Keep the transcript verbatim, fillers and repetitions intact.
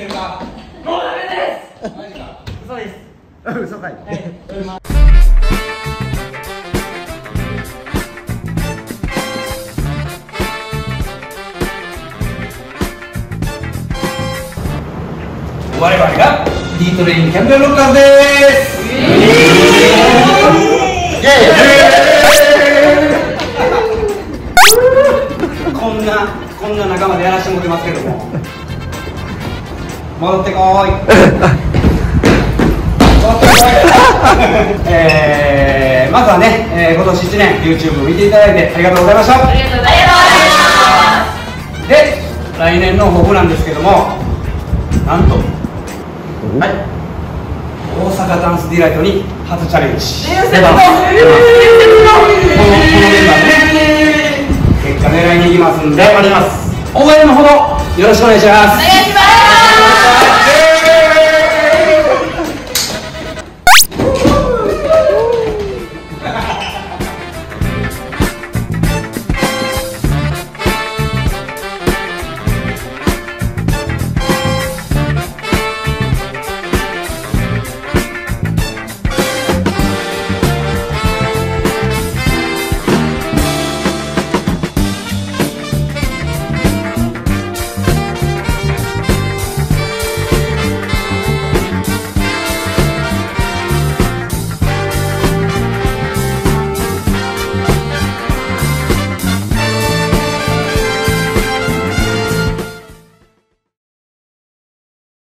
けるか。もうダメです。マジか。嘘です。嘘かい。はい。我々がDトレインキャンペーンロッカーズでーす。こんなこんな仲間でやらせてもらってますけども、戻ってこーい。えー、まずはね、えー、今年いちねん YouTube 見ていただいてありがとうございました。ありがとうございます。で、来年の抱負なんですけども、なんと、はい、大阪ダンスディライトに初チャレンジ。出ます。このメンバーで結果狙いに行きますんで、頑張ります。応援のほどよろしくお願いします。